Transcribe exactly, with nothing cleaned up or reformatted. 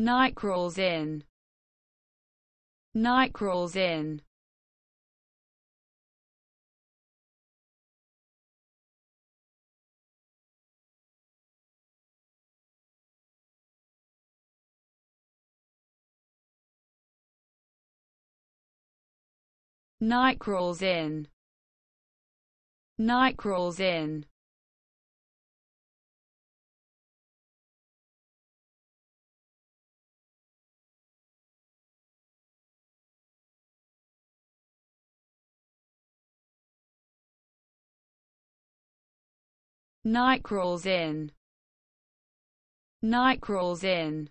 Night crawls in. Night crawls in. Night crawls in. Night crawls in. Night crawls in. Night crawls in.